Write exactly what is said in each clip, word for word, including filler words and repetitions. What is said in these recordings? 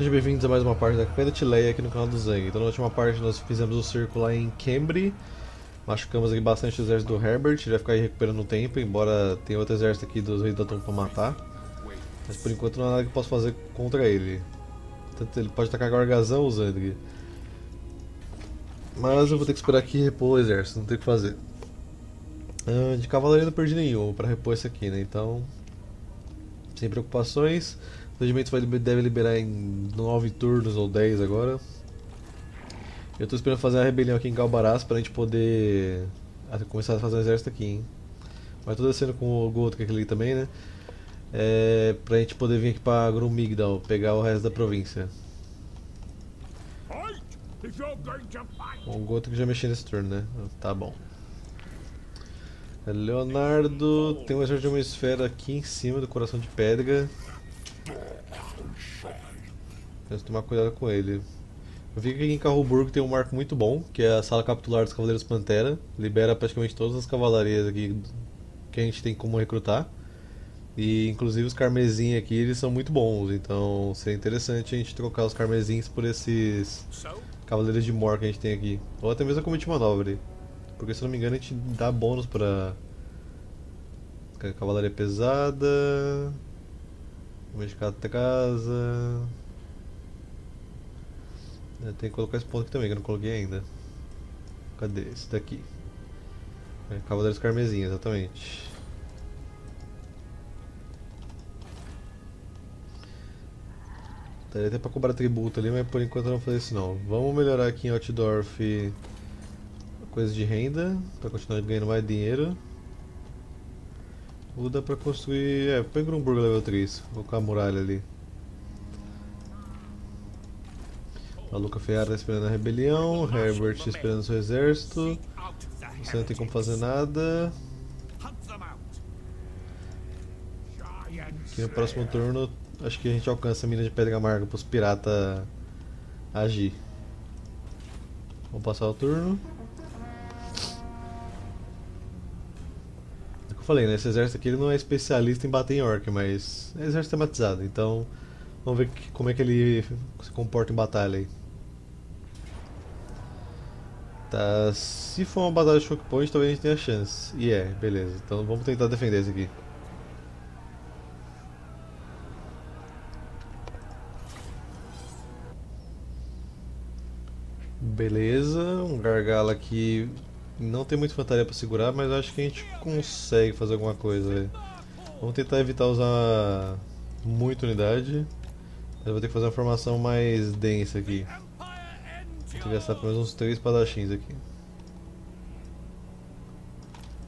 Sejam bem-vindos a mais uma parte da Compedite Tileia aqui no canal do Zang. Então na última parte nós fizemos o circo lá em Cambry. Machucamos aqui bastante o exército do Herbert, ele vai ficar aí recuperando o tempo, embora tenha outro exército aqui dos Rei da Tronco pra matar. Mas por enquanto não há nada que eu possa fazer contra ele. Tanto ele pode atacar Gorgazão, o Zandri. Mas eu vou ter que esperar aqui e repor o exército, não tem o que fazer. Ah, de cavalaria não perdi nenhum para repor esse aqui, né? Então, sem preocupações. Os regimentos devem liberar em nove turnos ou dez agora. Eu estou esperando fazer uma rebelião aqui em Galbarás para a gente poder começar a fazer um exército aqui, hein? Mas estou descendo com o Gotrek ali também, né? É, para a gente poder vir aqui para Grumigdal, pegar o resto da província. Bom, o Gotrek já mexeu nesse turno, né? Tá bom. Leonardo tem um exército de uma esfera aqui em cima do Coração de Pedra. Temos que tomar cuidado com ele. Eu vi que aqui em Carroburgo tem um marco muito bom, que é a sala capitular dos Cavaleiros Pantera. Libera praticamente todas as cavalarias aqui que a gente tem como recrutar. E inclusive os carmesim aqui, eles são muito bons, então seria interessante a gente trocar os carmesins por esses Cavaleiros de Mor que a gente tem aqui. Ou até mesmo a comitiva nobre, porque se não me engano a gente dá bônus pra cavalaria pesada. Vamos ficar até casa. Tem que colocar esse ponto aqui também, que eu não coloquei ainda. Cadê? Esse daqui. É, Cavaleiros Carmesim, exatamente. Daria até pra cobrar tributo ali, mas por enquanto eu não vou fazer isso não. Vamos melhorar aqui em Outdorf coisa de renda, pra continuar ganhando mais dinheiro. Ou dá pra construir... é, põe Grumburgo level três, vou colocar a muralha ali. A Luca Ferrara tá esperando a rebelião, Herbert esperando seu exército. Você não tem como fazer nada. Aqui no próximo turno, acho que a gente alcança a mina de Pedra Amarga para os piratas agir. Vamos passar o turno. É o que eu falei, né? Esse exército aqui ele não é especialista em bater em orc, mas é exército tematizado, então vamos ver que, como é que ele se comporta em batalha aí. Tá, se for uma batalha de choke point, talvez a gente tenha chance. E yeah, é, beleza. Então vamos tentar defender esse aqui. Beleza, um gargalo aqui. Não tem muita infantaria pra segurar, mas acho que a gente consegue fazer alguma coisa aí. Vamos tentar evitar usar muita unidade. Eu vou ter que fazer uma formação mais densa aqui. Vou gastar pelo menos uns três padachins aqui.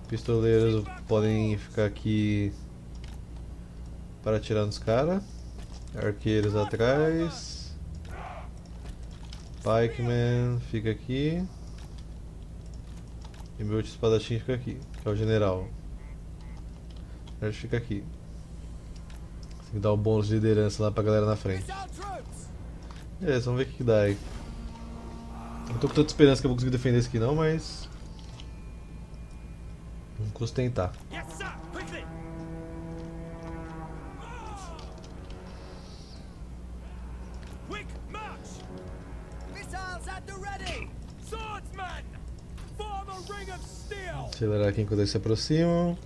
Pistoleiros podem ficar aqui para atirar nos caras. Arqueiros atrás. Pikeman fica aqui. E meu último espadachim fica aqui, que é o general. A gente fica aqui. Tem que dar o bônus de liderança lá pra galera na frente. Beleza, vamos ver o que, que dá aí. Não tô com tanta esperança que eu vou conseguir defender isso aqui não, mas... não custa tentar. Acelerar aqui enquanto eles se aproximam.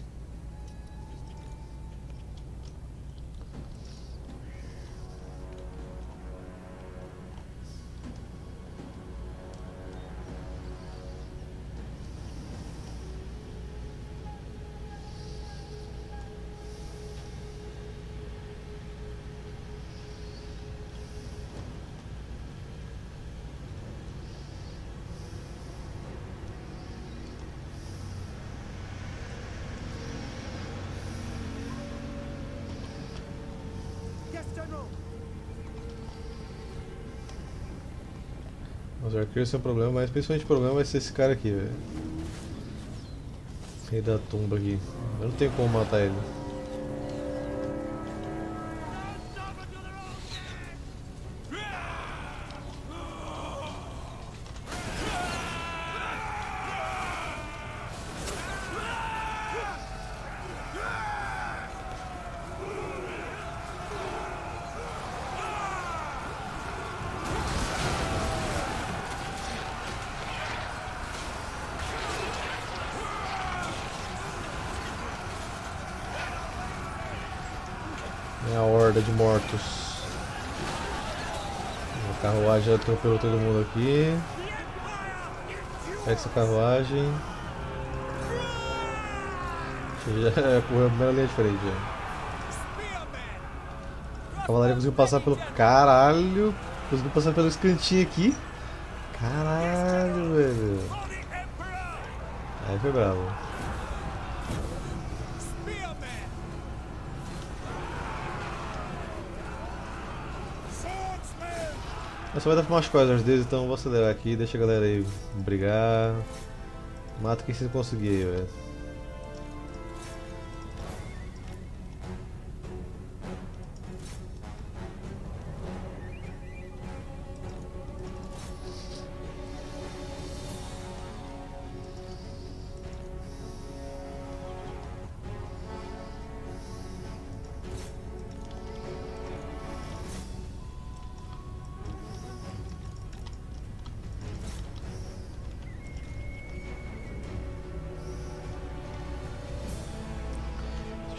Os arqueiros são um problema, mas principalmente o problema vai ser esse cara aqui, velho. Rei da tumba aqui. Eu não tenho como matar ele. horda de mortos. A carruagem atropelou todo mundo aqui. Pega essa carruagem. Já correu a primeira linha de frente. Já. A cavalaria conseguiu passar pelo... Caralho! Conseguiu passar pelo escantinho aqui. Caralho, velho. Aí foi bravo. Eu só vai dar pra umas coisas deles, então vou acelerar aqui, deixa a galera aí brigar. Mata quem se conseguir aí, velho.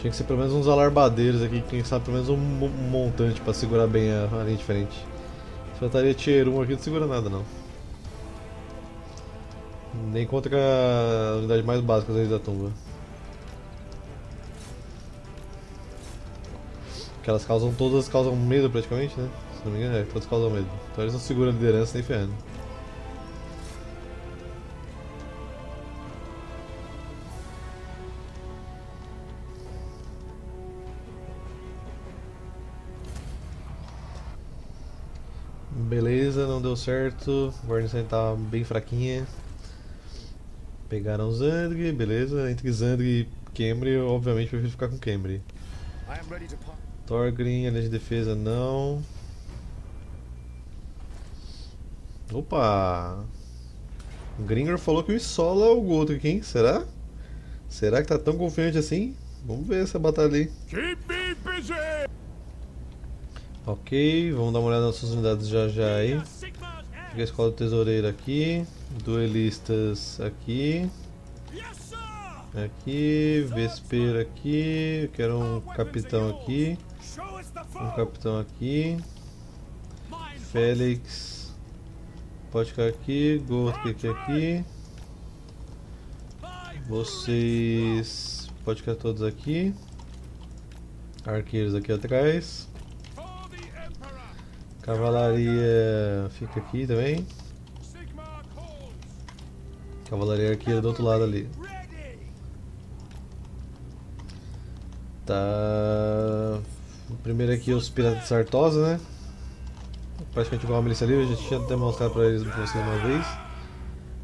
Tinha que ser pelo menos uns alarbadeiros aqui, quem sabe pelo menos um montante pra segurar bem a, a linha de frente. Se faltaria tier um aqui não segura nada não. Nem conta com a unidade mais básica da tumba. Porque elas causam, todas causam medo praticamente, né? Se não me engano, é, todas causam medo. Então eles não seguram a liderança nem ferrando. Beleza, não deu certo, a guarnição tá bem fraquinha. Pegaram Zandri, beleza, entre Zandri e Cambry, eu obviamente prefiro ficar com Cambry. Thorgrim, área de defesa não. Opa! O Grimgor falou que o Isola é o Gotrek, hein? Será? Será que tá tão confiante assim? Vamos ver essa batalha aí. Ok, vamos dar uma olhada nas nossas unidades já já aí. Peguei a escola do tesoureiro aqui, duelistas aqui, aqui, vespeiro aqui, eu quero um capitão aqui, um capitão aqui, Félix, pode ficar aqui, Gotrek aqui, vocês, pode ficar todos aqui, arqueiros aqui atrás. Cavalaria fica aqui também. Cavalaria arqueira do outro lado ali. Tá. O primeiro aqui é os piratas de Sartosa, né? Praticamente igual a milícia livre, a gente tinha demonstrado pra eles pra vocês uma vez.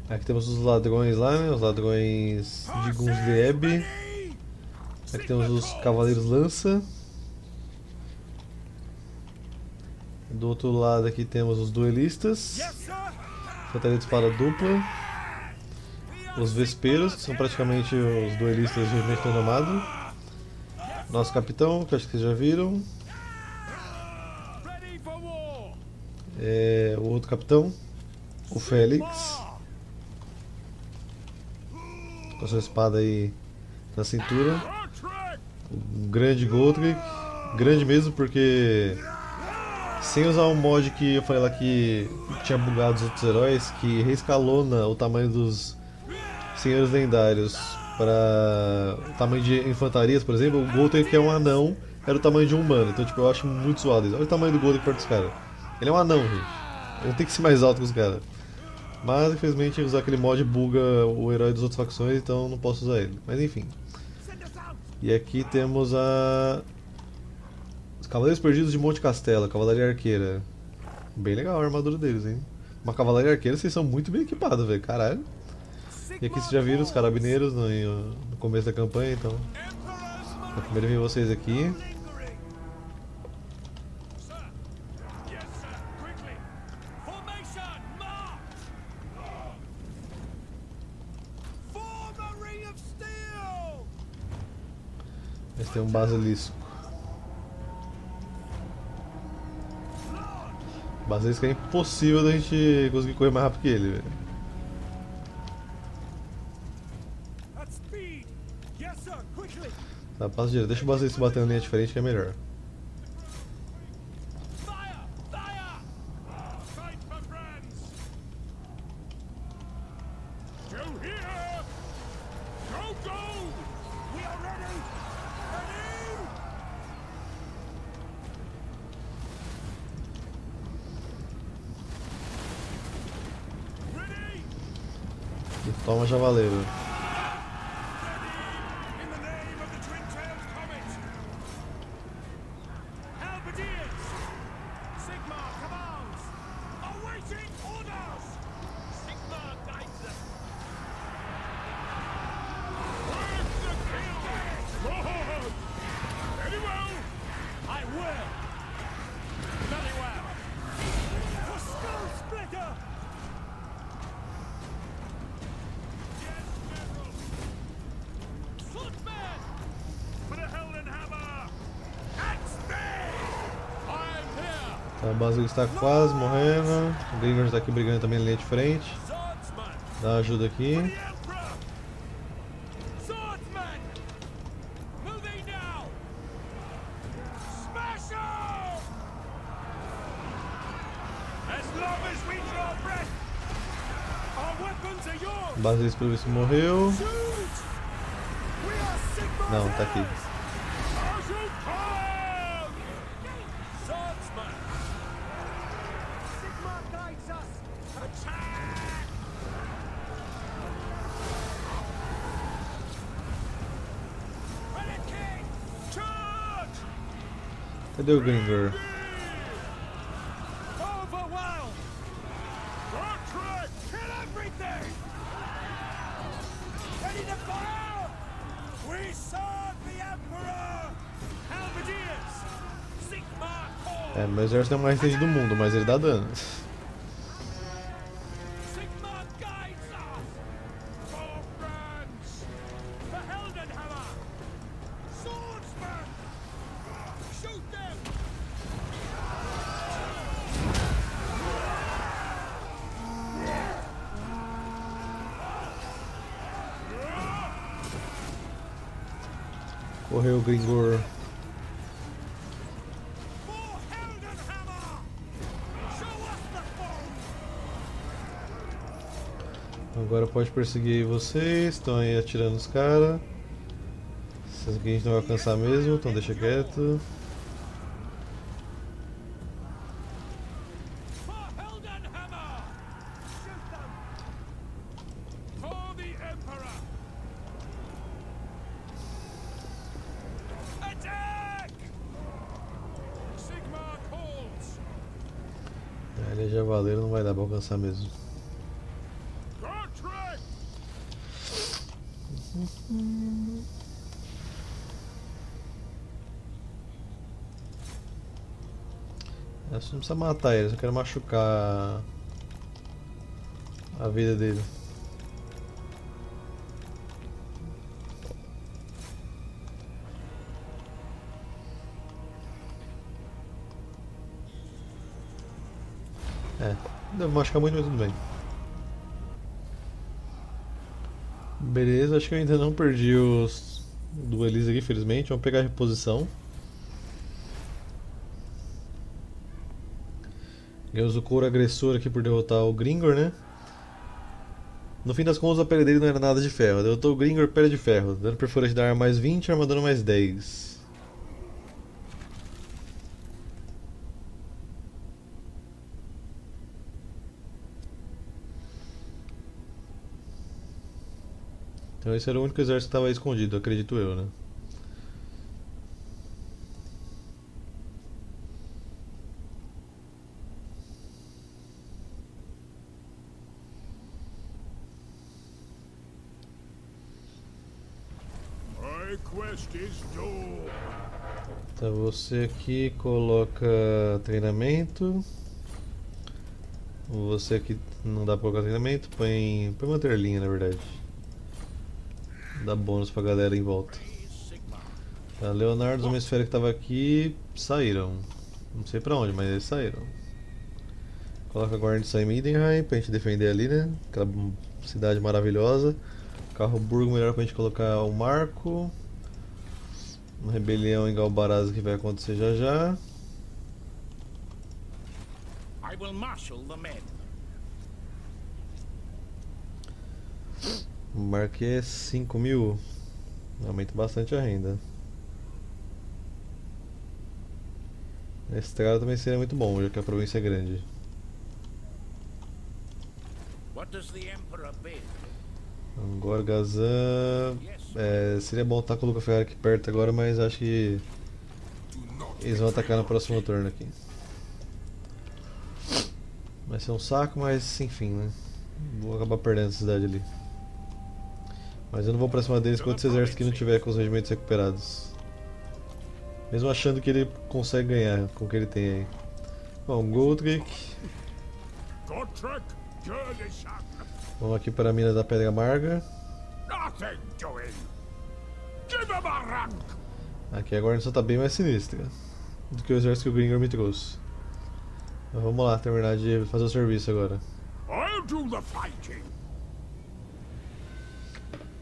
Aqui temos os ladrões lá, né? Os ladrões de Gunsleeb. Aqui temos os cavaleiros lança. Do outro lado aqui temos os duelistas, Fantaria de espada dupla, os vespeiros, que são praticamente os duelistas de regimento renomado, nosso capitão, que acho que vocês já viram, é, o outro capitão, o Félix, com a sua espada aí na cintura, o grande Goldrick, grande mesmo porque... Sem usar um mod que eu falei lá que tinha bugado os outros heróis, que reescalona o tamanho dos senhores lendários para o tamanho de infantarias, por exemplo, o Gotrek, que é um anão, era o tamanho de um humano, então tipo, eu acho muito zoado isso. Olha o tamanho do Gotrek perto dos caras. Ele é um anão, gente. Ele tem que ser mais alto que os caras. Mas infelizmente usar aquele mod buga o herói das outras facções, então não posso usar ele. Mas enfim. E aqui temos a... Cavaleiros Perdidos de Monte Castelo, Cavalaria Arqueira. Bem legal a armadura deles, hein? Uma Cavalaria Arqueira, vocês são muito bem equipados, velho, caralho. E aqui vocês já viram os carabineiros no, no começo da campanha, então... Eu primeiro vi vocês aqui. Mas tem um basilisco. Basilisco é impossível da gente conseguir correr mais rápido que ele, velho. Tá, passa direito. Deixa o basilisco batendo na linha de frente que é melhor. Here! Go, go! We are ready! Ready! E toma, javaleiro. O Bazug está quase morrendo. O Grimgor está aqui brigando também na linha de frente. Dá ajuda aqui. O Bazug, pelo visto, morreu. Não, tá aqui. Cadê o Grimgor? É, meu exército é o mais resistente do mundo, mas ele dá dano. Correu o Grimgor. Agora pode perseguir vocês, estão aí atirando os caras. Esses aqui a gente não vai alcançar mesmo, então deixa quieto. Ele é javaleiro, não vai dar pra alcançar mesmo. Eu só não precisa matar ele, só quero machucar a vida dele. É, deve machucar muito, mas tudo bem. Beleza, acho que eu ainda não perdi os duelistas aqui, felizmente. Vamos pegar a reposição. Ganhamos o couro agressor aqui por derrotar o Grimgor, né? No fim das contas, a pele dele não era nada de ferro. Derrotou o Grimgor, pele de ferro. Dando perfurante da arma mais vinte, armadura mais dez. Então esse era o único exército que estava escondido, acredito eu, né? Tá, você aqui coloca treinamento. Você aqui não dá pra colocar treinamento, põe, põe manter linha na verdade. Dá bônus pra galera em volta. Tá, Leonardo, os homens fera que tava aqui saíram. Não sei pra onde, mas eles saíram. Coloca a guarnição em Middenheim pra gente defender ali, né? Aquela cidade maravilhosa. Carroburgo, melhor pra gente colocar o marco. Uma rebelião em Galbarás que vai acontecer já já. Eu vou marshal os homens. Marquei cinco mil. Aumenta bastante a renda. A estrada também seria muito bom, já que a província é grande. Gorgazão. É, seria bom estar com o Luca Ferrara aqui perto agora, mas acho que eles vão atacar no próximo turno aqui. Vai ser um saco, mas enfim, né? Vou acabar perdendo essa cidade ali. Mas eu não vou pra cima deles enquanto esse exército aqui não tiver com os regimentos recuperados. Mesmo achando que ele consegue ganhar com o que ele tem aí. Bom, Goldrick. Vamos aqui para a mina da Pedra Amarga. Aqui a guarnição está bem mais sinistra do que o exército que o Grimgor me trouxe. Mas vamos lá, terminar de fazer o serviço agora.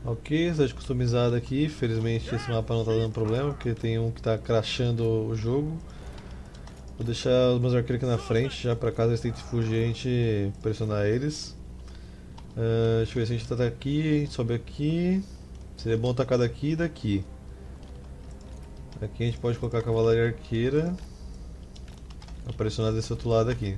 Ok, cidade customizada aqui. Felizmente esse mapa não está dando problema, porque tem um que está crashando o jogo. Vou deixar os meus arqueiros aqui na frente, já para caso eles tentem fugir a gente pressionar eles. Uh, deixa eu ver se a gente tá aqui, a gente sobe aqui. Seria bom tacar daqui e daqui. Aqui a gente pode colocar a cavalaria arqueira pra pressionar desse outro lado aqui.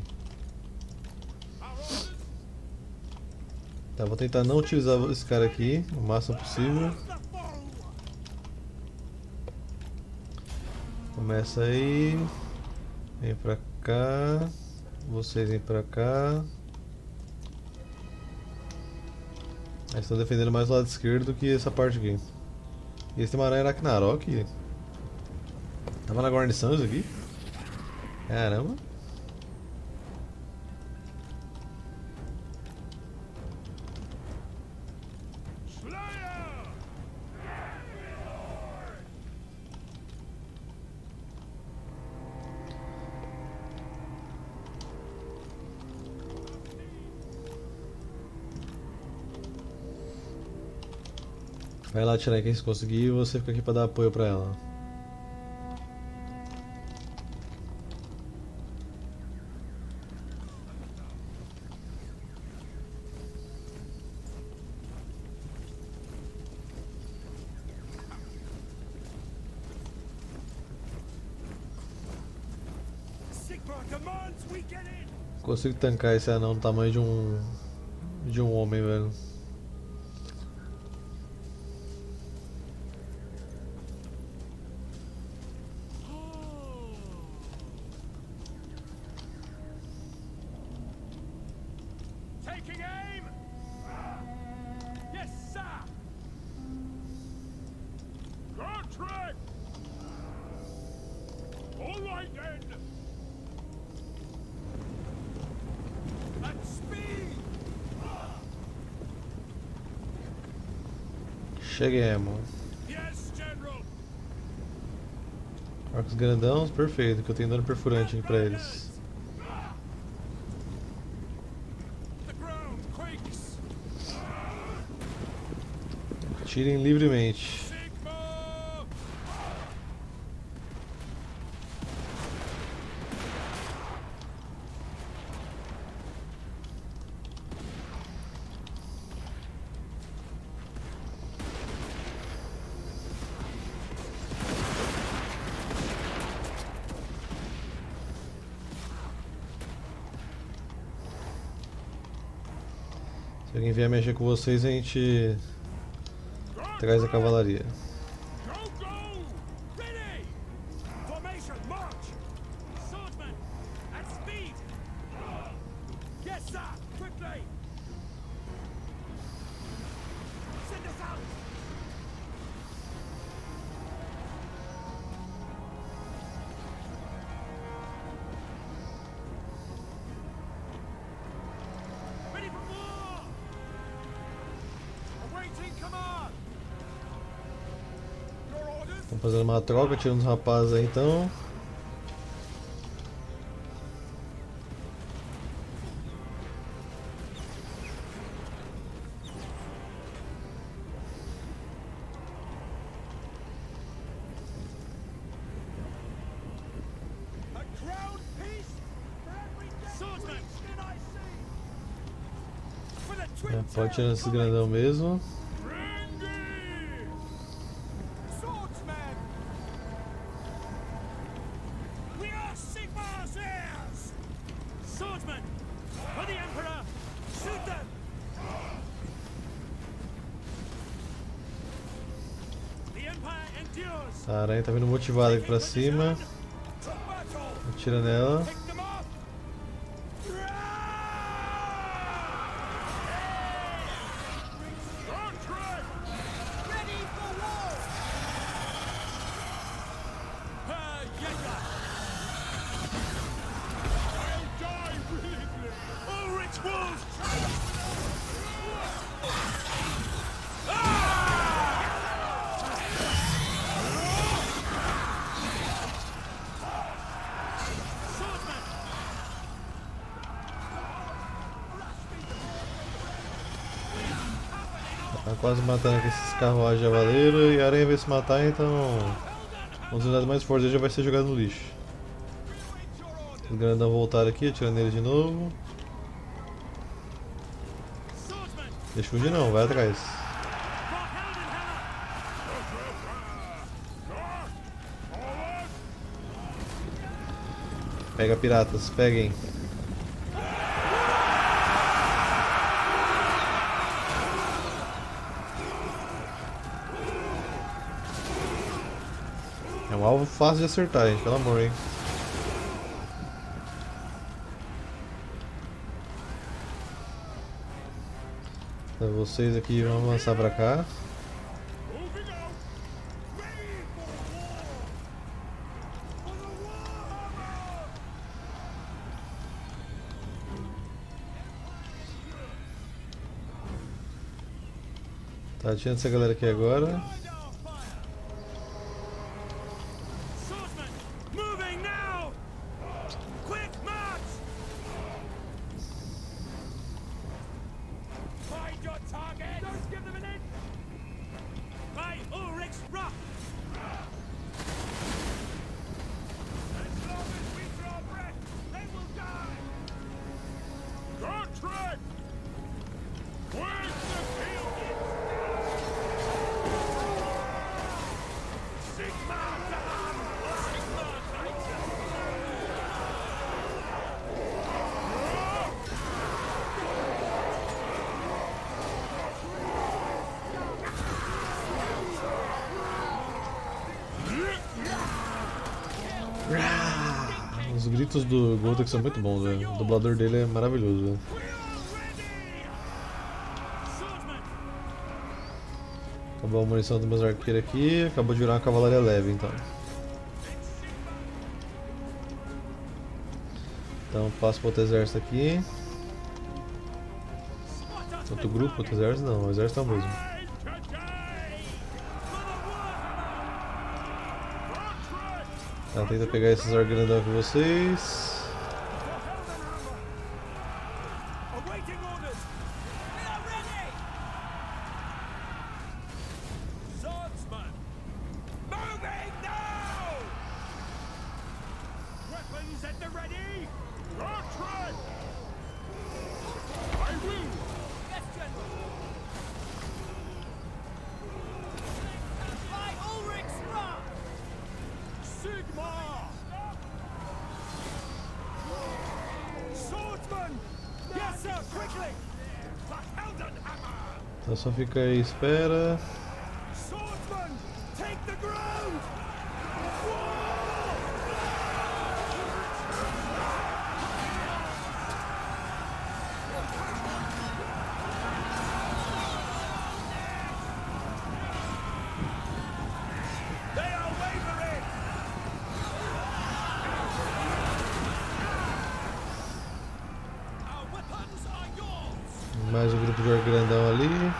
Tá, vou tentar não utilizar esse cara aqui o máximo possível. Começa aí. Vem pra cá. Vocês vêm pra cá. Eles estão defendendo mais o lado esquerdo do que essa parte aqui. E esse tem uma aranha Aracnarok. Tava na guarnição isso aqui? Caramba. Vai lá atirar quem se conseguir e você fica aqui pra dar apoio pra ela. Consigo tancar esse anão do tamanho de um. de um homem, velho. Cheguemos. Arcos grandãos, perfeito, que eu tenho dano perfurante aqui pra eles. Tirem livremente. Se alguém vier mexer com vocês, a gente traz a cavalaria. Fazendo uma troca, tirando os rapazes aí então. É, pode tirar esse grandão mesmo. A aranha tá vindo motivada aqui pra cima. Atira nela. Quase matando aqui esses carruagens de avaleiro e a aranha vai se matar, então os unidades mais fortes já vai ser jogado no lixo. Os grandão voltaram aqui, atirando nele de novo. Deixa fugir não, vai atrás. Pega piratas, peguem. Alvo fácil de acertar, gente, pelo amor, hein? Então, vocês aqui vão avançar pra cá. Tá tirando essa galera aqui agora. Os gritos do Gotok são muito bons, velho. O dublador dele é maravilhoso, velho. Acabou a munição dos meus arqueiros aqui, acabou de virar uma cavalaria leve, então. Então passo para outro exército aqui. Outro grupo, outro exército não, o exército é o mesmo. Tá, tenta pegar esses orgrandão com vocês. Então só fica aí, espera. Mais um grupo de grandão ali.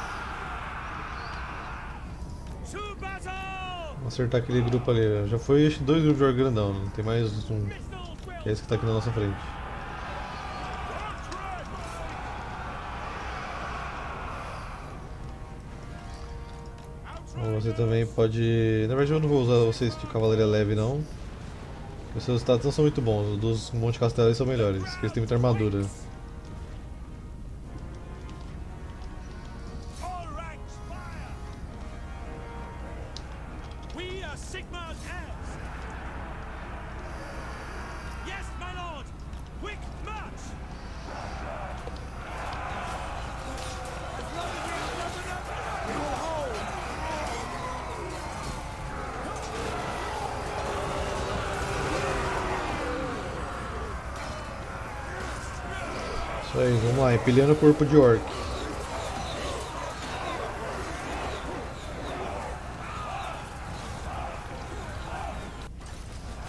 Vamos acertar aquele grupo ali. Já foi dois grupos de grandão, não tem mais um. É esse que está aqui na nossa frente. Você também pode... Na verdade eu não vou usar vocês de cavalaria leve não. Os seus status não são muito bons, os dos Monte Castelo são melhores, porque eles têm muita armadura. Isso aí, vamos lá, empilhando o corpo de orc.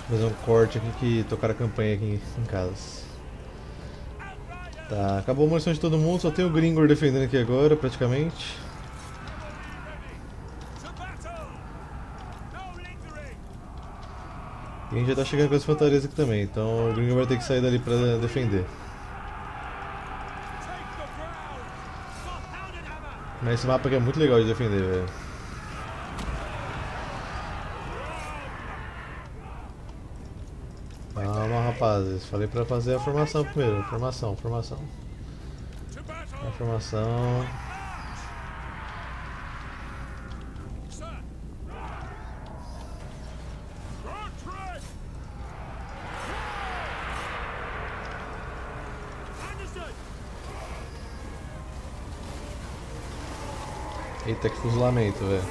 Fazer um corte aqui que tocar a campanha aqui em casa. Tá, acabou a munição de todo mundo, só tem o Grimgor defendendo aqui agora, praticamente. E a gente já tá chegando com as fantasias aqui também, então o Grimgor vai ter que sair dali pra defender. Mas esse mapa aqui é muito legal de defender, velho. Calma, rapazes, falei pra fazer a formação primeiro. Formação, formação. A formação. Eita, que fuzilamento, velho.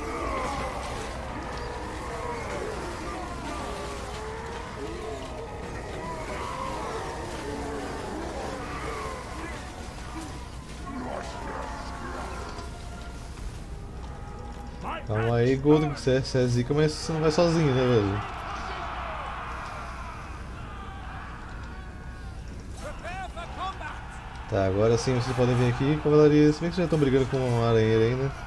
Calma aí, Gold, que você, você é zica, mas você não vai sozinho, né, velho? Tá, agora sim vocês podem vir aqui, cavalaria. Se bem que vocês já estão brigando com uma aranheira ainda.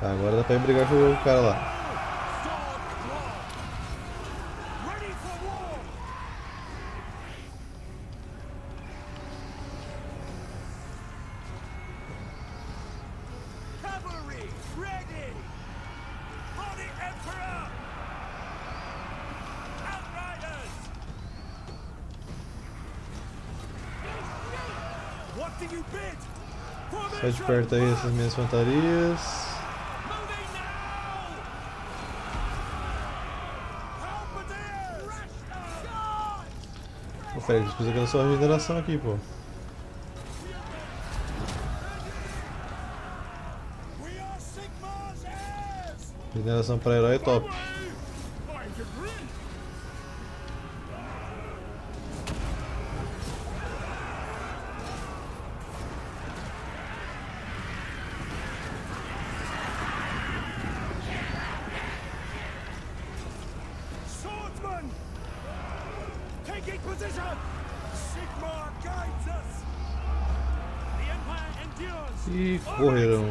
Tá, agora dá pra ir brigar com o cara lá. Sai de perto aí essas minhas fantasias. Pô, peraí, precisa daquela sua regeneração aqui, pô. Regeneração pra herói é top. E correrão.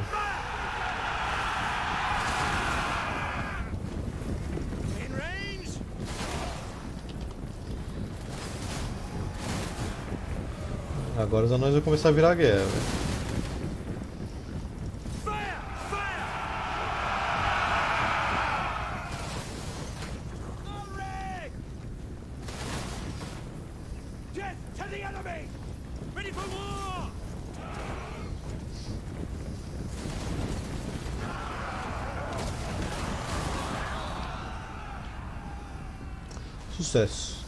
Agora os anões vão começar a virar a guerra. Sucesso.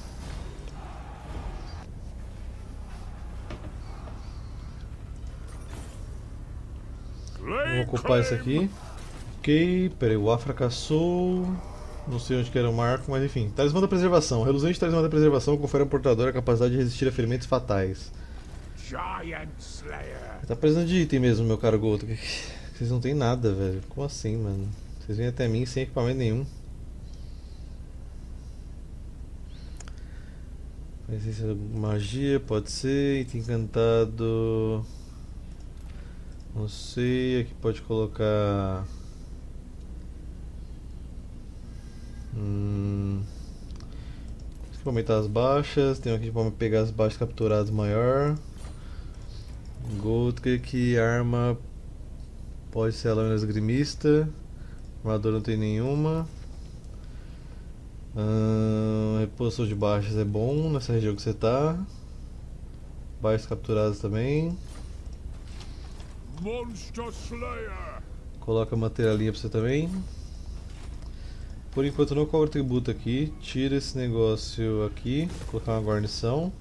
Vamos ocupar isso aqui. Ok, peraí, o A fracassou. Não sei onde que era o marco, mas enfim. Talismã da preservação. Reluzente talismã da preservação confere ao portador a capacidade de resistir a ferimentos fatais. Tá precisando de item mesmo, meu caro Goto. Vocês não tem nada, velho. Como assim, mano? Vocês vêm até mim sem equipamento nenhum. Essência magia, pode ser, item encantado, não sei, aqui pode colocar hum, aqui pra aumentar as baixas, tem aqui para pegar as baixas capturadas maior, Gotrek, arma, pode ser a lâmina esgrimista, armadura não tem nenhuma. Hum, reposição de baixas é bom nessa região que você tá. Baixas capturadas também. Monster Slayer. Coloca materialinha pra você também. Por enquanto não cobra tributo aqui. Tira esse negócio aqui. Colocar uma guarnição.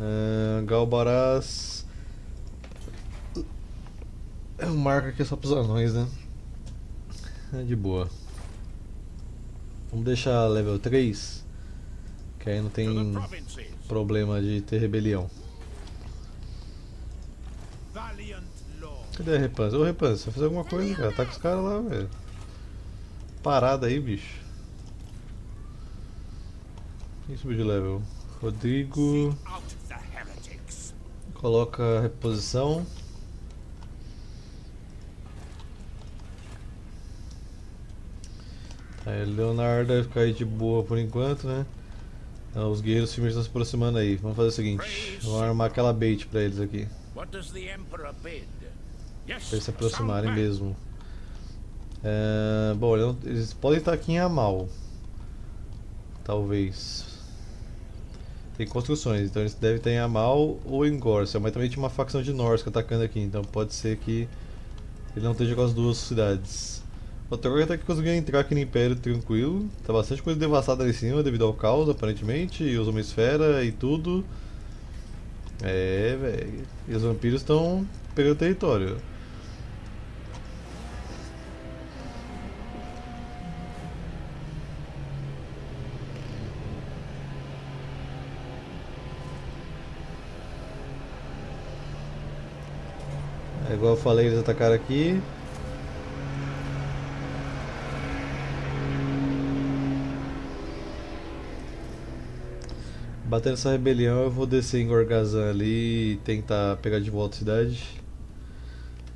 Hum, Galbarás. Marca aqui só pros anões, né? É de boa. Vamos deixar level três, que aí não tem problema de ter rebelião. Cadê a Repance? Ô Repance, você vai fazer alguma coisa, cara? Tá com os caras lá, velho. Parada aí, bicho. Quem subiu de level? Rodrigo. Coloca a reposição. Aí Leonardo vai ficar aí de boa por enquanto, né? Então, os guerreiros Fimir estão se aproximando aí. Vamos fazer o seguinte: vamos armar aquela bait pra eles aqui. Pra eles se aproximarem mesmo. É, bom, eles podem estar aqui em Amal. Talvez. Tem construções, então eles devem estar em Amal ou em Gorgazão. Mas também tinha uma facção de Norsca atacando aqui, então pode ser que ele não esteja com as duas cidades. O Gotrek até que conseguiu entrar aqui no Império tranquilo. Tá bastante coisa devastada ali em cima devido ao caos, aparentemente, e os Homem-Esfera e tudo. É, velho. E os vampiros estão pegando território. É, igual eu falei, eles atacaram aqui. Batendo essa rebelião, eu vou descer em Gorgazão ali e tentar pegar de volta a cidade.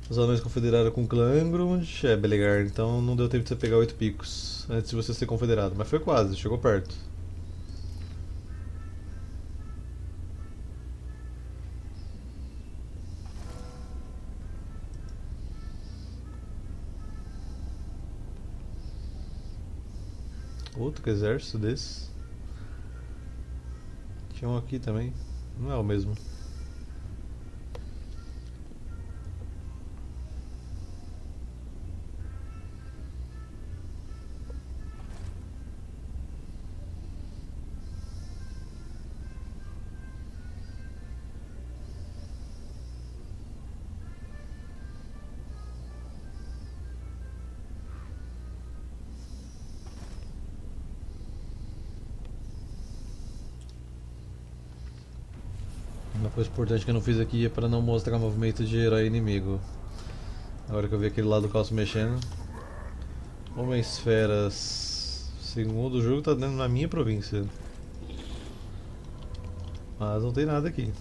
Os anões confederaram com o clã Angrund, é Belegar, então não deu tempo de você pegar oito picos antes de você ser confederado, mas foi quase, chegou perto. Outro exército desse. Tinha um aqui também, não é o mesmo. O importante que eu não fiz aqui é para não mostrar movimento de herói inimigo. Na hora que eu vi aquele lado do calço mexendo. Homem-Esferas. Segundo o jogo, tá dentro na minha província. Mas não tem nada aqui.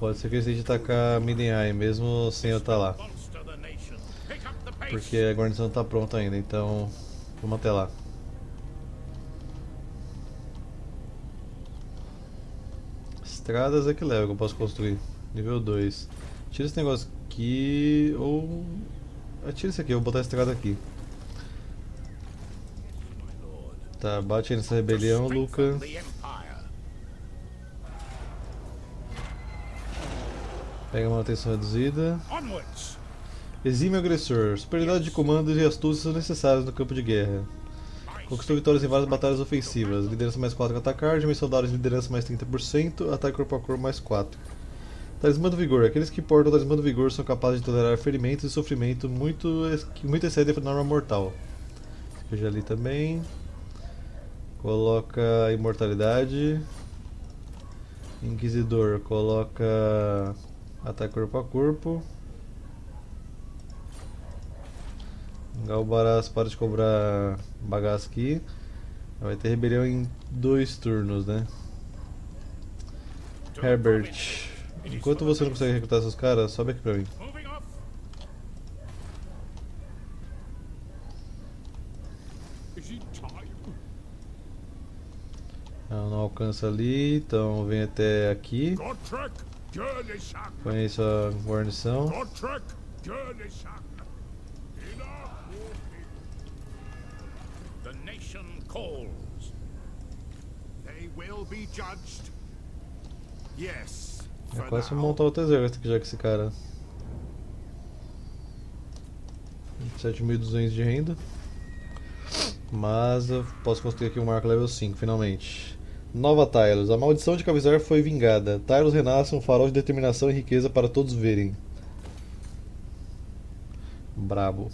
Pode ser que eu decida atacar Middenheim mesmo sem eu estar lá. Porque a guarnição não está pronta ainda, então vamos até lá. Estradas é que leva que eu posso construir. Nível dois. Tira esse negócio aqui ou... Atira isso aqui, eu vou botar a estrada aqui. Tá, bate aí nessa rebelião, Luca. Pega manutenção reduzida. Exime o agressor. Superioridade de comando e astúcia são necessárias no campo de guerra. Conquistou vitórias em várias batalhas ofensivas. Liderança mais quatro atacar, dimensão soldados liderança mais trinta por cento, ataque corpo a corpo mais quatro. Talismã do Vigor. Aqueles que portam o Talismã do Vigor são capazes de tolerar ferimentos e sofrimento muito, que muito excede a norma mortal. Isso eu já li também. Coloca Imortalidade. Inquisidor. Coloca ataque corpo a corpo. Galbarás para de cobrar bagaço aqui. Vai ter rebelião em dois turnos, né? Herbert, enquanto você não consegue recrutar seus caras, sobe aqui pra mim. Não, não alcança ali, então vem até aqui. Põe sua guarnição. É quase montar outro exército aqui já com esse cara. sete mil e duzentos de renda. Mas eu posso construir aqui um marco level cinco, finalmente. Nova Tylus. A maldição de Cavizar foi vingada. Tylus renasce um farol de determinação e riqueza para todos verem. Brabo.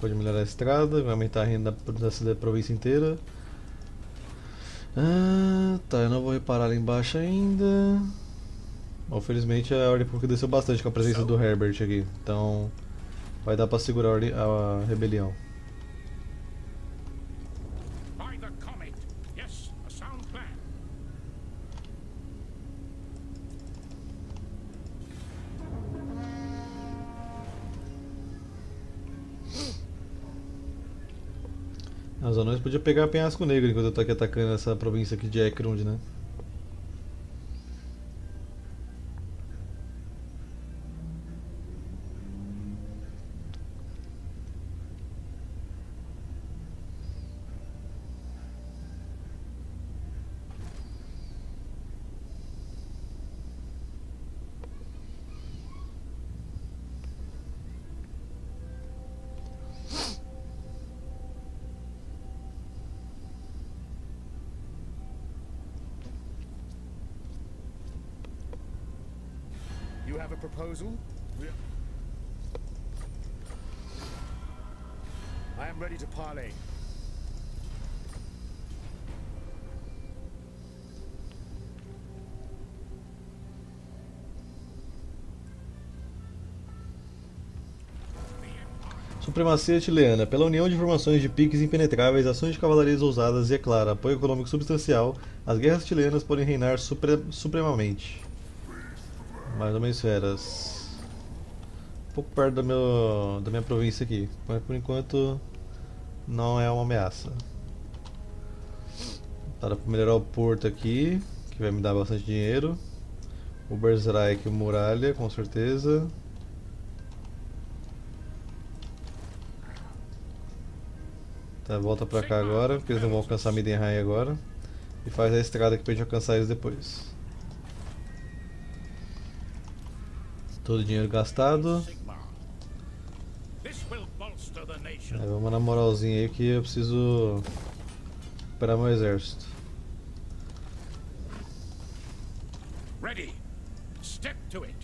Pode melhorar a estrada, vai aumentar a renda da cidade, da província inteira. Ah, tá, eu não vou reparar lá embaixo ainda. Bom, felizmente a ordem pública desceu bastante com a presença do Herbert aqui, então vai dar pra segurar a, ordem, a rebelião. Os anões podiam pegar penhasco negro enquanto eu tô aqui atacando essa província aqui de Ekrund, né? I am ready to parley. Supremacia chilena. Pela união de formações de piques impenetráveis, ações de cavalarias ousadas e, é claro, apoio econômico substancial, as guerras chilenas podem reinar supre supremamente. Mais ou menos feras. Um pouco perto da, meu, da minha província aqui, mas por enquanto não é uma ameaça. Tá, dá pra melhorar o porto aqui, que vai me dar bastante dinheiro. O Berserk, muralha, com certeza. Tá, volta pra cá agora, porque eles não vão alcançar Middenheim agora. E faz a estrada aqui pra gente alcançar eles depois. Todo o dinheiro gastado. É, vamos na moralzinha aí que eu preciso recuperar meu exército. Ready. Step to it.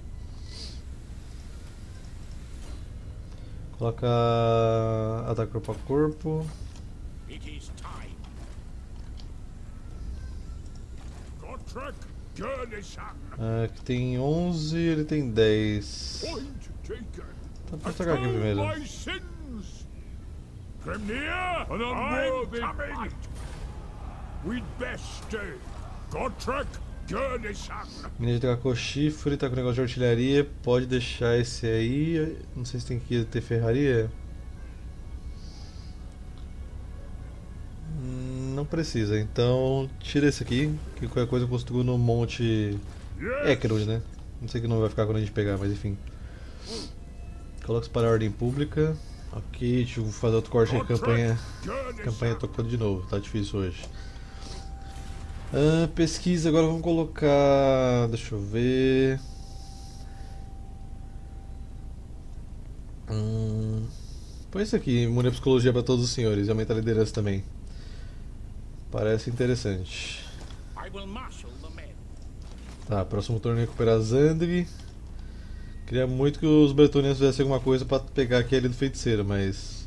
Coloca ataque corpo a corpo. It is time. Gotrek. Ah, aqui tem onze, ele tem dez. Tá, pode atacar aqui primeiro. Menino trocou chifre, tá com negócio de artilharia. Pode deixar esse aí. Não sei se tem que ter ferraria. Não precisa, então tira esse aqui, que qualquer coisa eu construo no monte Ekrund, né? Não sei que não vai ficar quando a gente pegar, mas enfim. Coloca isso para a ordem pública. Ok, deixa eu fazer outro corte em campanha. Campanha tocando de novo, tá difícil hoje. Ah, pesquisa, agora vamos colocar... deixa eu ver... Hum, põe isso aqui, muni a psicologia para todos os senhores e aumenta a liderança também. Parece interessante. Tá, próximo turno é recuperar Zandri. Queria muito que os bretonianos fizessem alguma coisa pra pegar aquele do feiticeiro, mas...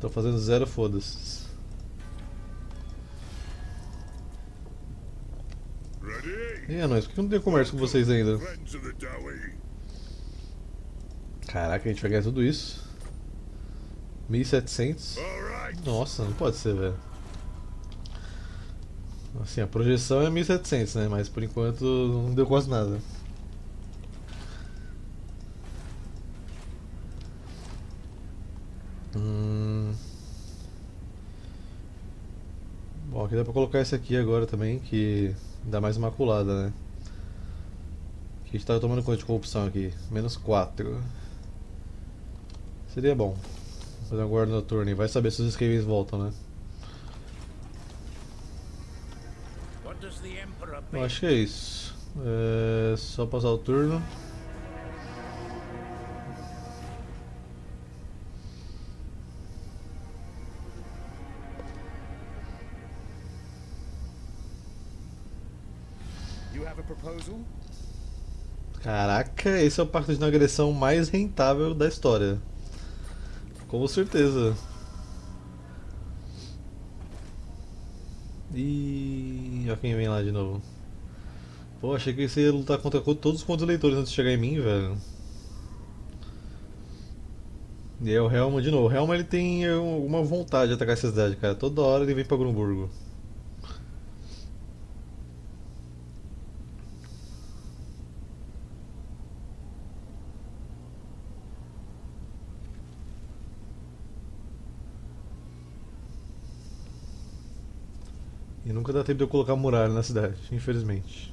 tô fazendo zero, foda-se. E anões, por que eu não tenho comércio com vocês ainda? Caraca, a gente vai ganhar tudo isso? mil e setecentos? Nossa, não pode ser, velho. Assim, a projeção é mil e setecentos, né? Mas por enquanto não deu quase nada. Hum... Bom, aqui dá pra colocar esse aqui agora também, que dá mais uma culada, né? Que a gente tá tomando conta de corrupção aqui. Menos quatro. Seria bom. Vou fazer uma guarda noturna e vai saber se os escravens voltam, né? Eu acho que é isso. É só passar o turno. Caraca, esse é o pacto de não agressão mais rentável da história. Com certeza. E olha quem vem lá de novo. Pô, achei que você ia lutar contra todos os pontos eleitores antes de chegar em mim, velho. E aí o Helma de novo. O Helma ele tem alguma vontade de atacar essa cidade, cara. Toda hora ele vem pra Grumburgo. E nunca dá tempo de eu colocar muralha na cidade, infelizmente.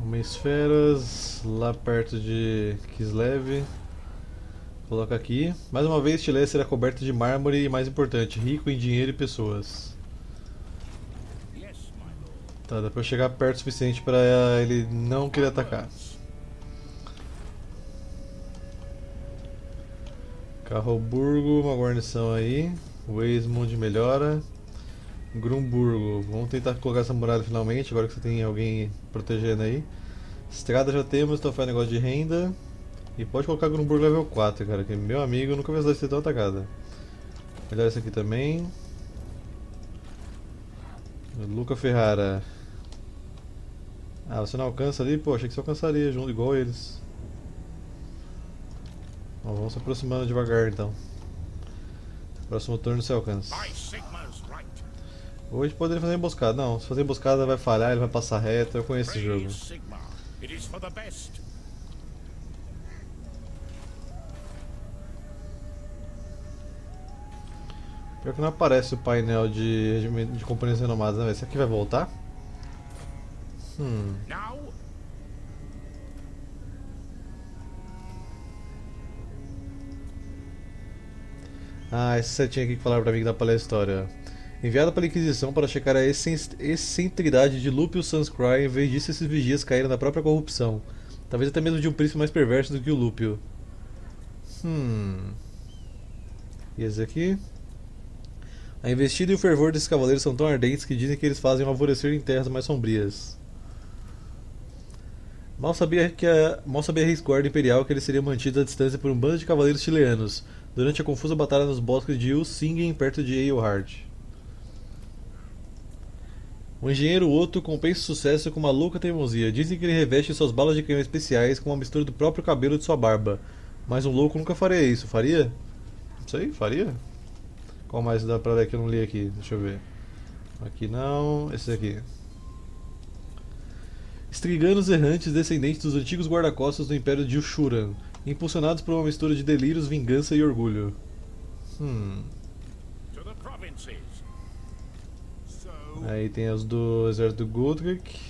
Homens feras, lá perto de Kislev. Coloca aqui. Mais uma vez, Tileia será coberta de mármore e, mais importante, rico em dinheiro e pessoas. Tá, dá pra eu chegar perto o suficiente pra ele não querer atacar. Carroburgo, uma guarnição aí. Weismund melhora. Grumburgo, vamos tentar colocar essa muralha finalmente, agora que você tem alguém protegendo aí. Estrada já temos, então faz negócio de renda. E pode colocar Grumburgo level quatro, cara, que meu amigo, eu nunca vi essa cidade ser tão atacada. Melhora essa aqui também. Luca Ferrara. Ah, você não alcança ali? Pô, achei que você alcançaria junto, igual eles. Bom, vamos se aproximando devagar então. Próximo turno você alcança. Hoje poderia fazer emboscada. Não, se fazer emboscada vai falhar, ele vai passar reto. Eu conheço esse jogo. Pior que não aparece o painel de, de, de companhias renomadas, né? Esse aqui vai voltar? Hum. Ah, esse setinho aqui que falaram pra mim que dá pra ler a história. Enviada pela Inquisição para checar a excentridade de Lúpio Sanscry, em vez disso esses vigias caíram na própria corrupção. Talvez até mesmo de um príncipe mais perverso do que o Lúpio. Hum. E esse aqui? A investida e o fervor desses cavaleiros são tão ardentes que dizem que eles fazem um alvorecer em terras mais sombrias. Mal sabia que a, mal sabia a resguarda imperial que ele seria mantido à distância por um bando de cavaleiros chileanos, durante a confusa batalha nos bosques de Ulsingen perto de Eilhard. Um engenheiro Otto compensa o sucesso com uma louca teimosia. Dizem que ele reveste suas balas de canhão especiais com uma mistura do próprio cabelo e de sua barba. Mas um louco nunca faria isso, faria? Não sei, faria? Qual mais dá pra ler que eu não li aqui? Deixa eu ver. Aqui não. Esse aqui. Estriganos errantes descendentes dos antigos guarda-costas do Império de Ushuran, impulsionados por uma mistura de delírios, vingança e orgulho. Hum. Aí tem os do exército do Gotrek.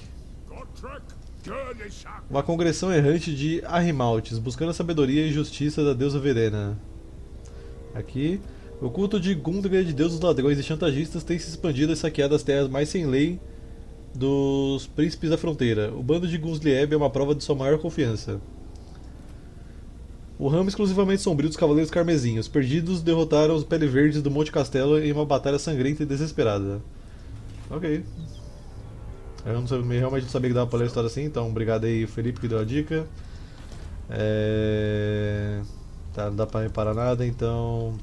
Uma congressão errante de Arrimaltes, buscando a sabedoria e justiça da deusa Verena. Aqui. O culto de Gundred, deus dos ladrões e chantagistas, tem se expandido e saqueado as terras mais sem lei dos príncipes da fronteira. O bando de Gundlieb é uma prova de sua maior confiança. O ramo exclusivamente sombrio dos Cavaleiros Carmesinhos, perdidos, derrotaram os Pele Verdes do Monte Castelo em uma batalha sangrenta e desesperada. Ok. Eu não sabia, realmente não sabia que dava pra ler a história assim, então obrigado aí Felipe que deu a dica. É... Tá, não dá pra reparar nada, então...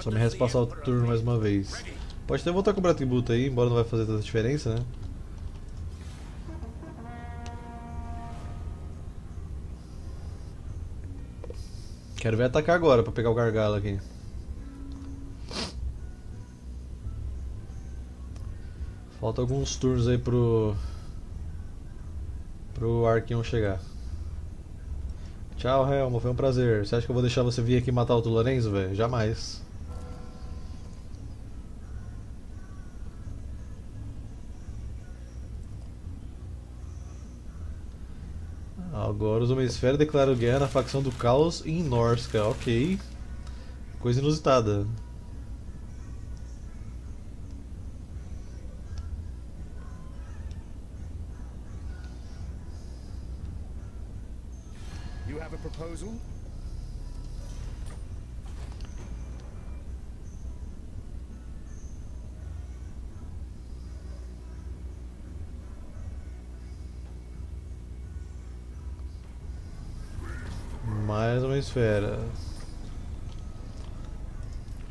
Só me resta passar o turno mais uma vez. Pode até voltar a cobrar tributo aí, embora não vai fazer tanta diferença, né? Quero ver atacar agora pra pegar o gargalo aqui. Falta alguns turnos aí pro... pro Arquion chegar. Tchau, Helma, foi um prazer. Você acha que eu vou deixar você vir aqui matar o outro Lorenzo, velho? Jamais. Agora os homens fera declaram guerra na facção do caos em Norsca, ok. Coisa inusitada. You Mais uma esfera.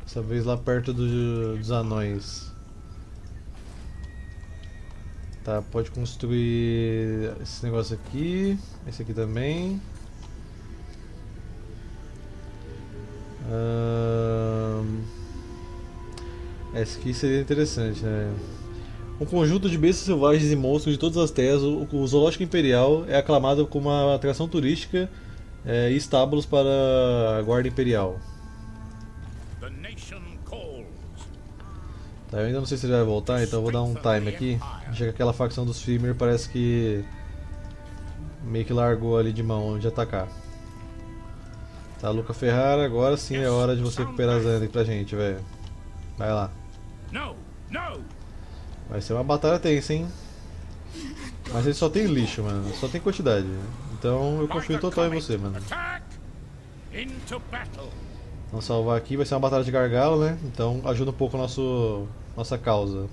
Dessa vez lá perto do, dos anões. Tá, pode construir esse negócio aqui, esse aqui também. Hum, esse aqui seria interessante, né? Um conjunto de bestas selvagens e monstros de todas as terras, o, o Zoológico Imperial é aclamado como uma atração turística é, e estábulos para a Guarda Imperial. Tá, eu ainda não sei se ele vai voltar, então eu vou dar um time aqui. Já que aquela facção dos Fimir parece que meio que largou ali de mão de atacar. Tá, Luca Ferrara, agora sim é hora de você recuperar a Zandri pra gente, velho. Vai lá. Vai ser uma batalha tensa, hein? Mas ele só tem lixo, mano. Só tem quantidade. Então eu confio total em você, mano. Vamos salvar aqui, vai ser uma batalha de gargalo, né? Então ajuda um pouco a nosso, nossa causa.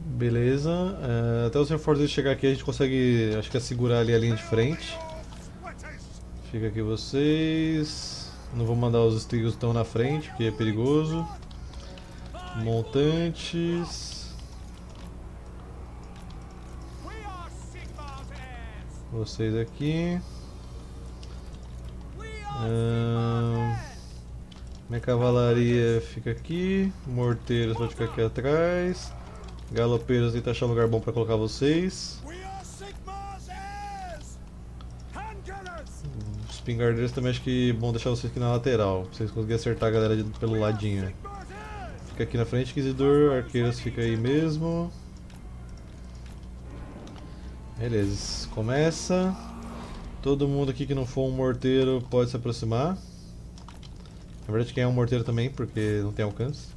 Beleza, uh, até os reforços chegar aqui a gente consegue, acho que é segurar ali a linha de frente. Fica aqui vocês. Não vou mandar os estrigos tão na frente, porque é perigoso. Montantes. Vocês aqui. Ah, minha cavalaria fica aqui, morteiros pode ficar aqui atrás, galopeiros tenta achar um lugar bom para colocar vocês, os pingardeiros também acho que é bom deixar vocês aqui na lateral, pra vocês conseguirem acertar a galera de, pelo ladinho. Fica aqui na frente, inquisidor, arqueiros fica aí mesmo. Beleza, começa. Todo mundo aqui que não for um morteiro pode se aproximar. Na verdade quem é um morteiro também, porque não tem alcance.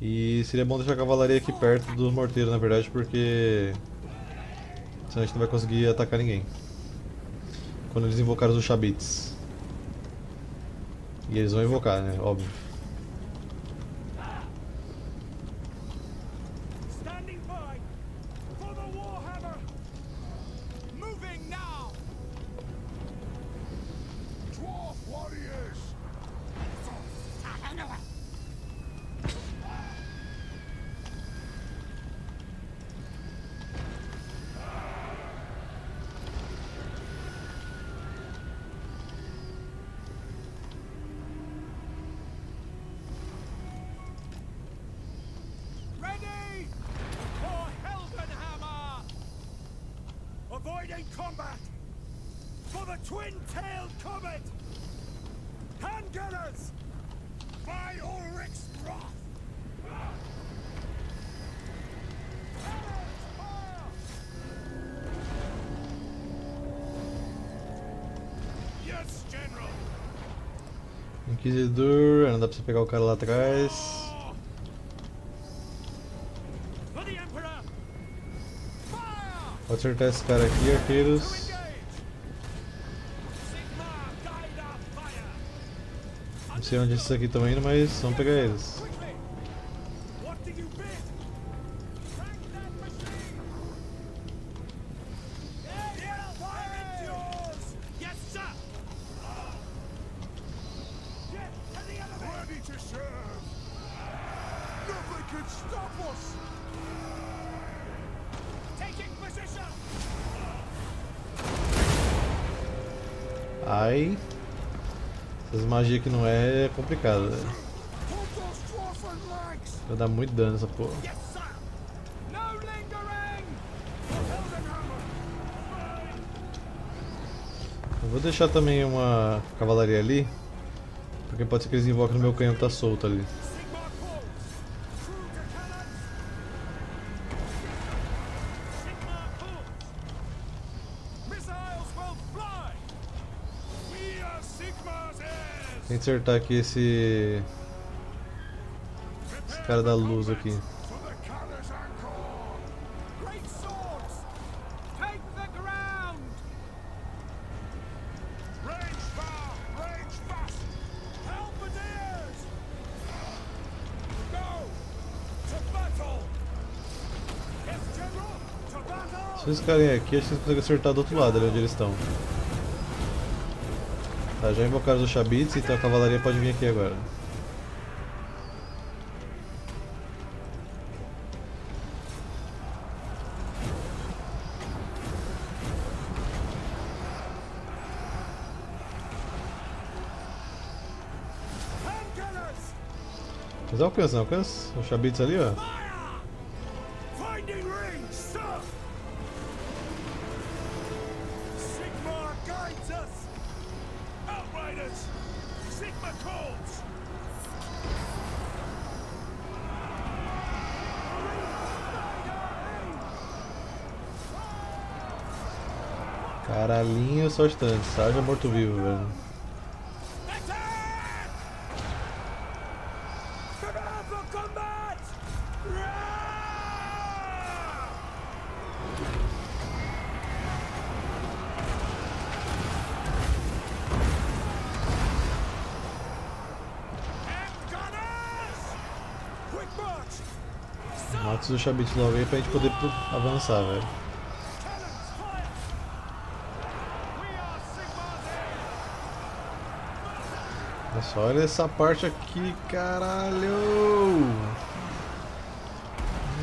E seria bom deixar a cavalaria aqui perto dos morteiros, na verdade, porque senão a gente não vai conseguir atacar ninguém quando eles invocarem os Shabits. E eles vão invocar, né? Óbvio. Inquisidor, não dá pra você pegar o cara lá atrás. Vou acertar esse cara aqui, arqueiros. Não sei onde esses aqui estão indo, mas vamos pegar eles. Ai, essas magias aqui não é complicado, né? Vai dar muito dano essa porra. Eu vou deixar também uma cavalaria ali, porque pode ser que eles invoquem no meu canhão que tá solto ali. Tem que acertar aqui esse... esse cara da luz aqui. Se eles ficarem aqui, acho que vocês conseguem acertar do outro lado, ali onde eles estão. Tá, já invocaram os Shabits, então a cavalaria pode vir aqui agora. Mas alcança, não alcança? Os Shabits ali, ó. Caralhinho, só instante, saja morto-vivo, velho. Mata o Shabit logo aí pra gente poder avançar, velho. Olha essa parte aqui, caralho!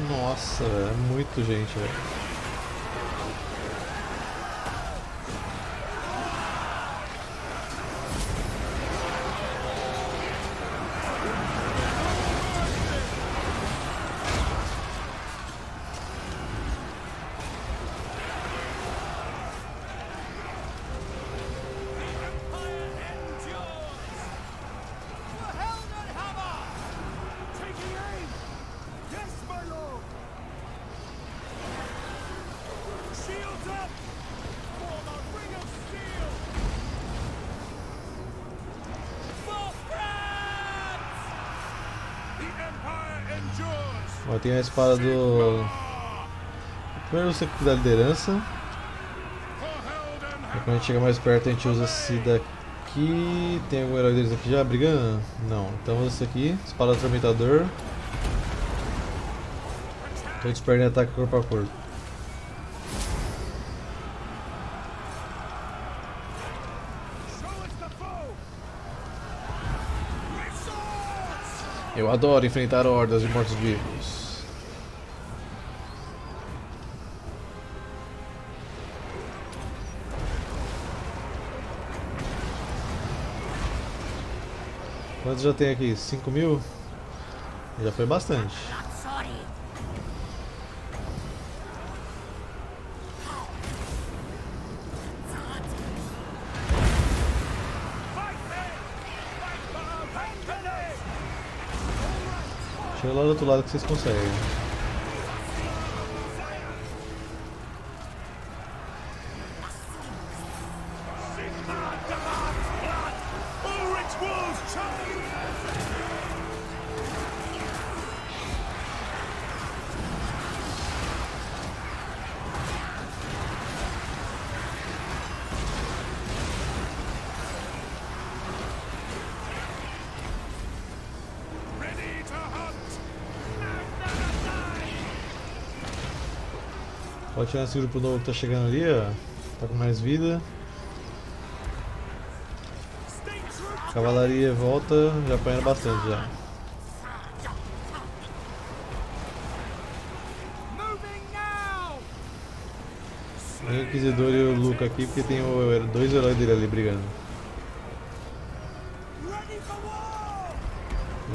Nossa, é muito gente, velho. Ó, tem a espada do... Primeiro você da liderança. Aí, quando a gente chega mais perto a gente usa esse daqui. Tem algum herói deles aqui já brigando? Não, então usa esse aqui, espada do tormentador. Todos perdem ataque corpo a corpo. Eu adoro enfrentar hordas de mortos-vivos. Quantos já tem aqui? cinco mil? Já foi bastante. Chega lá do outro lado que vocês conseguem. Pode tirar esse grupo novo que tá chegando ali, ó. Tá com mais vida. Cavalaria volta, já apanhando bastante já. O Inquisidor e o Luca aqui, porque tem o, dois heróis dele ali brigando.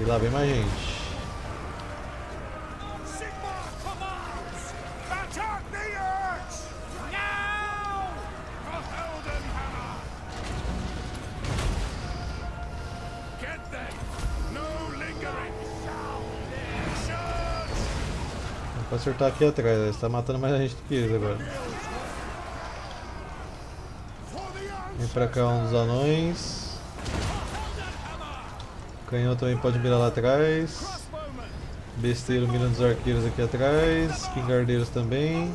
E lá vem mais gente. Vai acertar aqui atrás, ele está matando mais a gente do que eles agora. Vem pra cá um dos anões. O canhão também pode mirar lá atrás. Besteiro mirando os arqueiros aqui atrás. Pingardeiros também.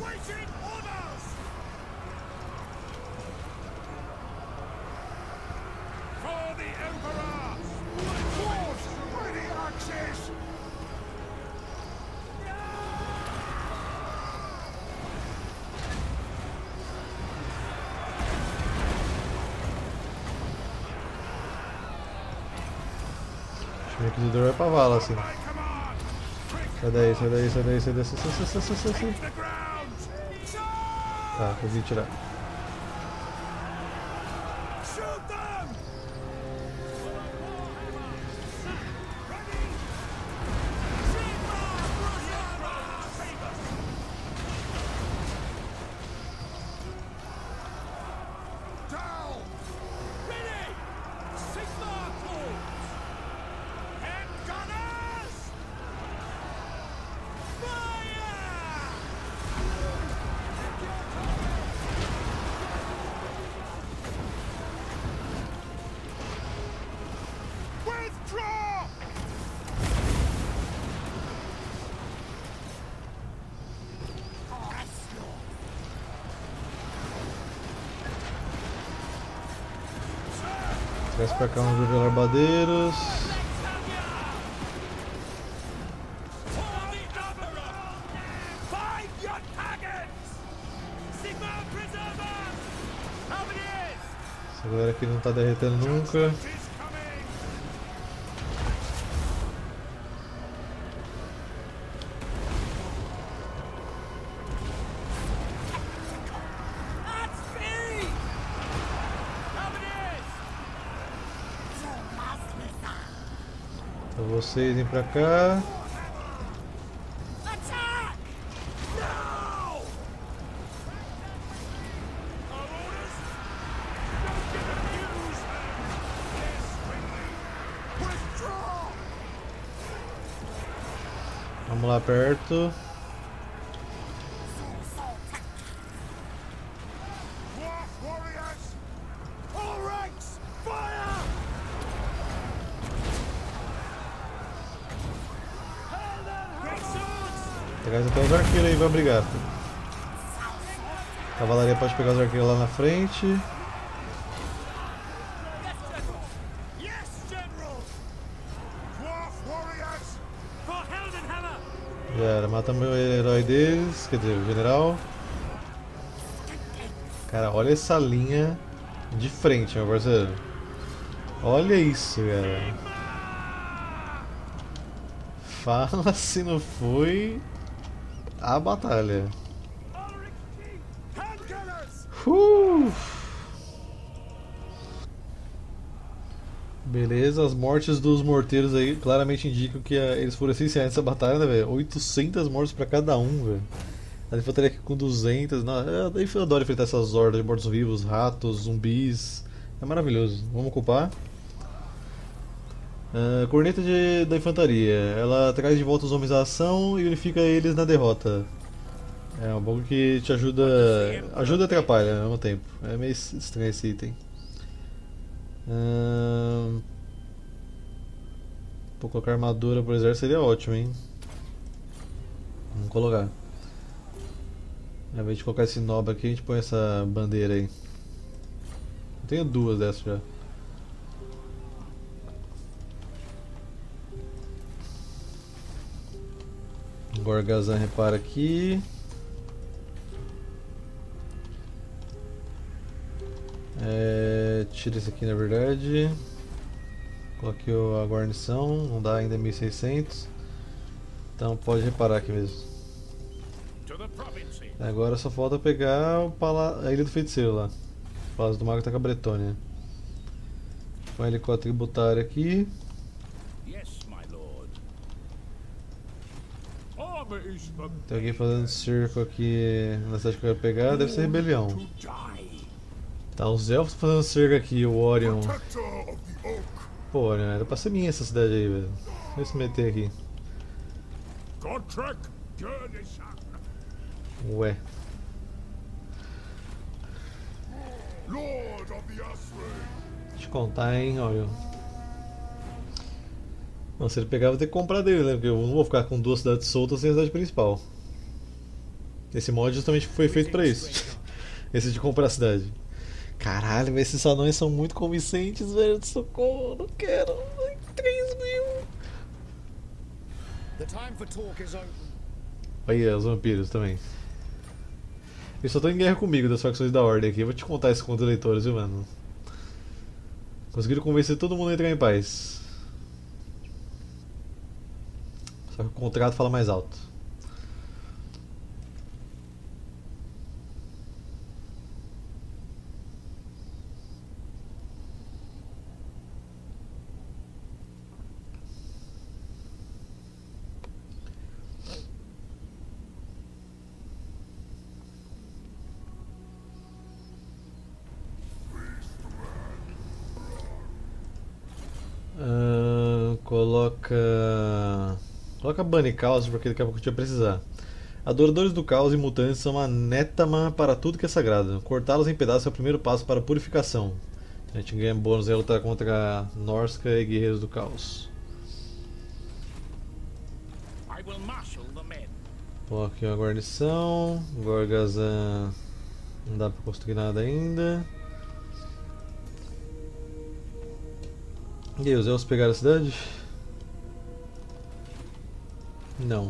Inquisidor vai pra vala, assim. Sai daí, sai daí, sai daí, sai daí, sai daí, sai daí, sai daí. Tá, consegui tirar. Traz pra cá uns um velarbadeiros. Essa galera aqui não tá derretendo nunca. Vocês vêm pra cá. Vamos lá perto. Então os arqueiros aí vão brigar. A cavalaria pode pegar os arqueiros lá na frente. Já era, matamos o herói deles, quer dizer, o general. Cara, olha essa linha de frente, meu parceiro. Olha isso, cara. Fala se não foi... a batalha. Uh! Beleza, as mortes dos morteiros aí claramente indicam que a, eles foram essenciais nessa batalha, né, velho? oitocentas mortes pra cada um, velho. A infantaria aqui com duzentas. Não, eu, eu adoro enfrentar essas hordas de mortos-vivos, ratos, zumbis. É maravilhoso. Vamos ocupar. Uh, corneta de, da infantaria, ela traz de volta os homens à ação e unifica eles na derrota. É um bagulho que te ajuda, ajuda e atrapalha ao mesmo tempo. É meio estranho esse item. Uh, vou colocar armadura pro exército, seria ótimo, hein? Vamos colocar. Ao invés de colocar esse nobre aqui, a gente põe essa bandeira aí. Eu tenho duas dessas já. Gorgazão repara aqui. É, tira isso aqui na verdade. Coloquei a guarnição, não dá ainda mil e seiscentos. Então pode reparar aqui mesmo. Agora só falta pegar o pala a Ilha do Feiticeiro lá. O Palácio do Mago tá com a Bretonha. Põe ele com a tributária aqui. Tem alguém fazendo circo aqui na cidade que eu quero pegar, deve ser rebelião. Tá, os elfos fazendo circo aqui, o Orion. Pô, Orion, era pra ser minha essa cidade aí, velho. Deixa eu se meter aqui. Ué. Deixa eu te contar, hein, Orion. Não, se ele pegar, eu vou ter que comprar dele, né? Porque eu não vou ficar com duas cidades soltas sem a cidade principal. Esse mod justamente foi feito pra isso. Esse de comprar a cidade. Caralho, mas esses anões são muito convincentes, velho. De socorro, não quero. três mil. Aí, os vampiros também. Eles só estão em guerra comigo das facções da Ordem aqui. Eu vou te contar isso com os eleitores, viu, mano? Conseguiram convencer todo mundo a entrar em paz. Fica encontrado, fala mais alto. Coloca... Coloca Bunny Caos, porque daqui a pouco eu tinha precisar. Adoradores do caos e mutantes são uma nétama para tudo que é sagrado. Cortá-los em pedaços é o primeiro passo para a purificação. A gente ganha bônus em lutar contra Norsca e Guerreiros do Caos. Coloca aqui uma guarnição. Gorgazão... Não dá para construir nada ainda. E aí, os elfos pegaram a cidade? Não.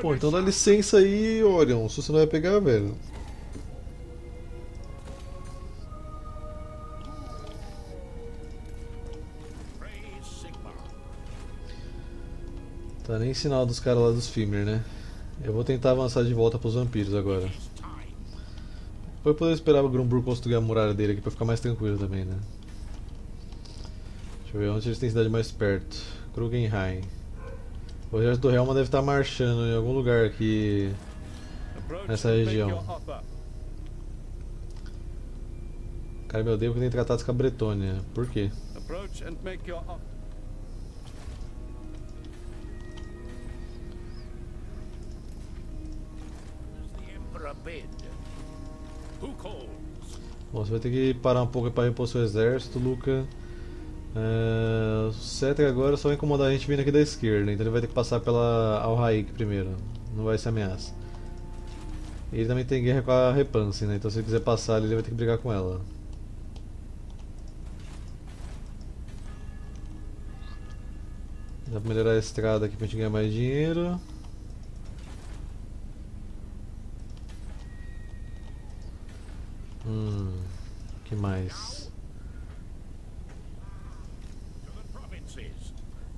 Pô, então dá licença aí, Orion. Se você não vai pegar, velho. Tá nem sinal dos caras lá dos Fimir, né? Eu vou tentar avançar de volta pros vampiros agora. Depois eu poder esperar o Grumburgo construir a muralha dele aqui pra ficar mais tranquilo também, né? Deixa eu ver onde eles têm cidade mais perto. Krugenheim. O exército do Helma deve estar marchando em algum lugar aqui nessa região. Cara, meu Deus, que tem tratados com a Bretonha. Por quê? Bom, você vai ter que parar um pouco para repor seu exército, Luca. Uh, o Cetra agora só vai incomodar a gente vindo aqui da esquerda, então ele vai ter que passar pela Al-Raik primeiro, não vai ser ameaça. E ele também tem guerra com a Repance, né? Então se ele quiser passar ali, ele vai ter que brigar com ela. Dá pra melhorar a estrada aqui pra gente ganhar mais dinheiro. Hum, que mais?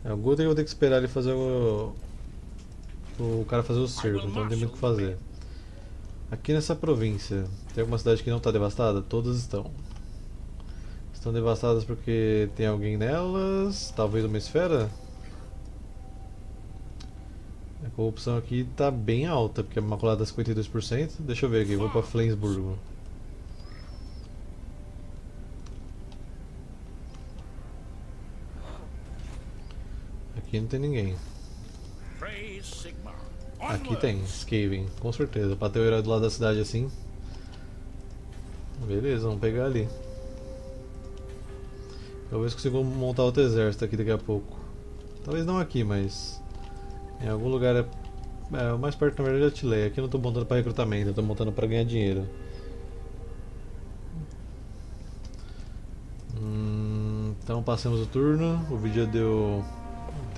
É, o Gotrek eu vou ter que esperar ele fazer o... o cara fazer o cerco, então não tem muito o que fazer. Aqui nessa província, tem alguma cidade que não está devastada? Todas estão. Estão devastadas porque tem alguém nelas, talvez uma esfera? A corrupção aqui está bem alta, porque a maculada está cinquenta e dois por cento. Deixa eu ver aqui, vou para Flensburgo. Aqui não tem ninguém. Aqui tem, Skaven, com certeza. Pra ter o herói do lado da cidade assim. Beleza, vamos pegar ali. Talvez consiga montar outro exército aqui daqui a pouco. Talvez não aqui, mas em algum lugar é, é mais perto, na verdade, da Tileia. Aqui eu não estou montando pra recrutamento, eu estou montando pra ganhar dinheiro. Hum, então passamos o turno. O vídeo deu...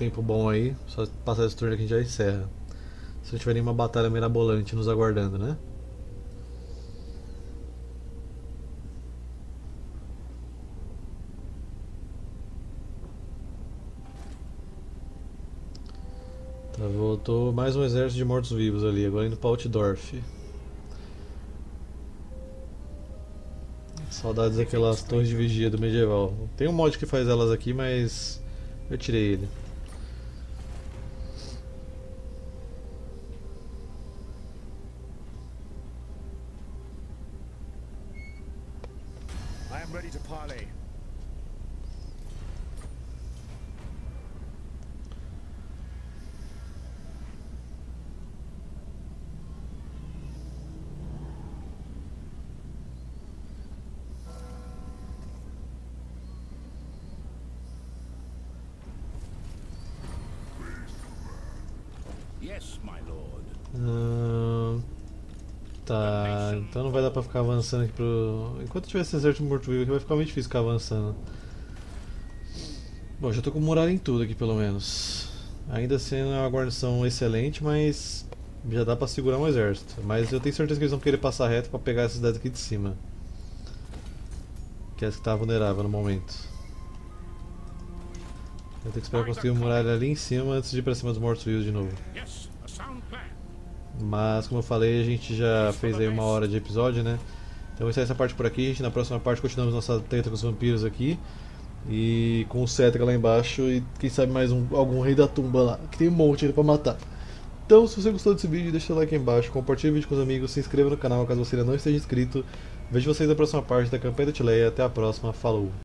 tempo bom aí, só passar esse turno aqui a gente já encerra. Se não tiver nenhuma batalha mirabolante nos aguardando, né? Tá, voltou mais um exército de mortos-vivos ali, agora indo pra Altdorf. Saudades daquelas torres de vigia do medieval. Tem um mod que faz elas aqui, mas eu tirei ele. Uh, tá, então não vai dar pra ficar avançando aqui pro... Enquanto tiver esse exército morto-vivo aqui vai ficar muito difícil ficar avançando. Bom, já tô com muralha em tudo aqui pelo menos. Ainda sendo uma guarnição excelente, mas já dá pra segurar um exército. Mas eu tenho certeza que eles vão querer passar reto pra pegar essa cidade aqui de cima, que é essa que tá vulnerável no momento. Eu tenho que esperar construir uma muralha ali em cima antes de ir pra cima dos mortos-vivos de novo. Mas como eu falei, a gente já fez aí uma hora de episódio, né? Então vou encerrar essa parte por aqui, gente. Na próxima parte continuamos nossa treta com os vampiros aqui. E com o Cetra lá embaixo e quem sabe mais um, algum rei da tumba lá, que tem um monte ainda pra matar. Então se você gostou desse vídeo, deixa o like aí embaixo, compartilha o vídeo com os amigos, se inscreva no canal caso você ainda não esteja inscrito. Vejo vocês na próxima parte da Compedite Lay, até a próxima, falou!